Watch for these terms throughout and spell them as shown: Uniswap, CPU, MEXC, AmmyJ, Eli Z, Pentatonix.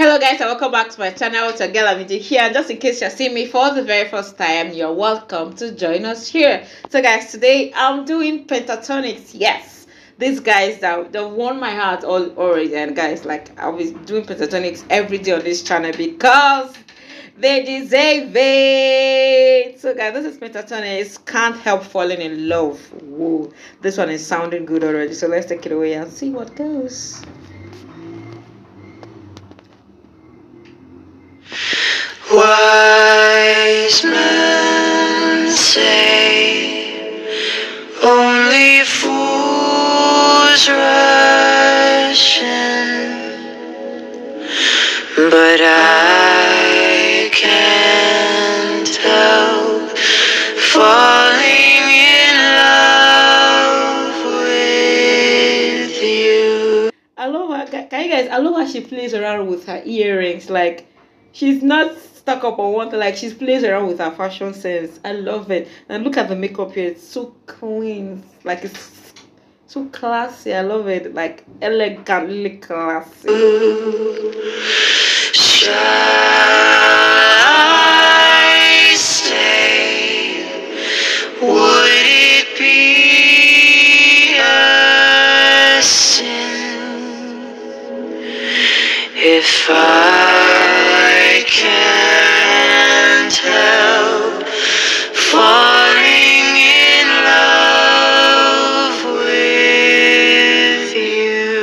Hello guys, and welcome back to my channel. It's your girl AmmyJ here, and just in case you're seeing me for the very first time, you're welcome to join us here. So guys, today I'm doing Pentatonix. Yes, these guys that won my heart all already. And guys, like, I'll be doing Pentatonix every day on this channel because they deserve it. So guys, this is Pentatonix, Can't Help Falling in Love. Whoa, this one is sounding good already, so let's take it away and see what goes. Wise men say only fools rush in, but I can't help falling in love with you. I love her. Can you guys? I love how she plays around with her earrings, like. She's not stuck up on one thing, like she plays around with her fashion sense. I love it. And look at the makeup here, it's so clean, like it's so classy. I love it, like elegantly classy. Ooh, shall I stay? Would it be a sin if I can't help falling in love with you?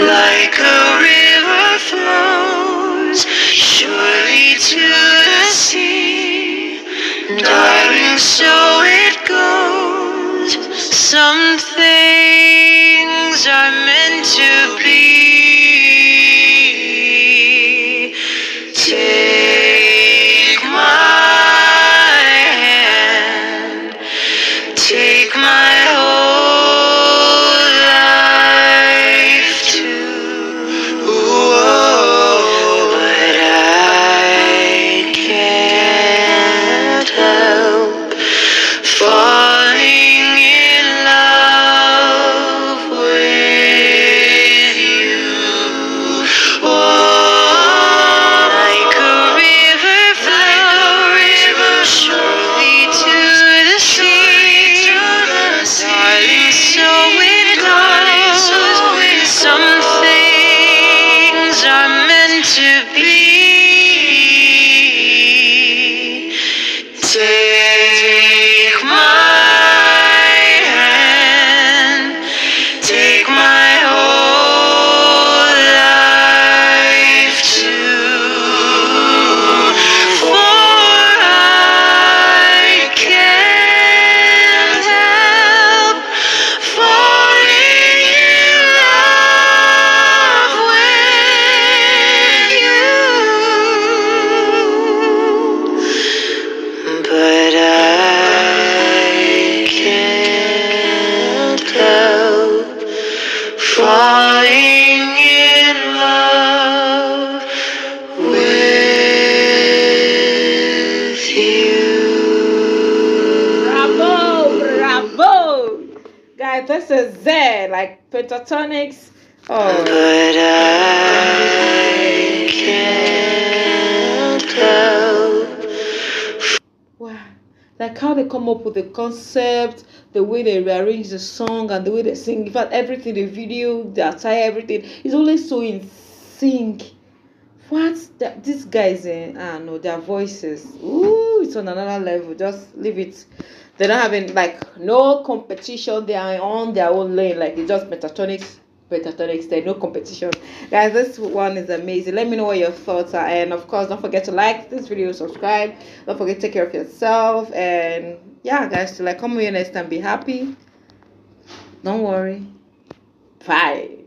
Like a river flows surely to the sea, darling, so it goes. Some things are meant to be. This is there, like Pentatonix. Oh, but I can't help. Wow, like how they come up with the concept, the way they rearrange the song, and the way they sing. In fact, everything, the video, the attire, everything is always so in sync. What these guys in? Ah, no, their voices. Ooh, it's on another level. Just leave it. They're not having, like, no competition. They are on their own lane. Like, it's just Pentatonix. There's no competition. Guys, this one is amazing. Let me know what your thoughts are. And, of course, don't forget to like this video, subscribe. Don't forget to take care of yourself. And, yeah, guys, till I come here next time, be happy. Don't worry. Bye.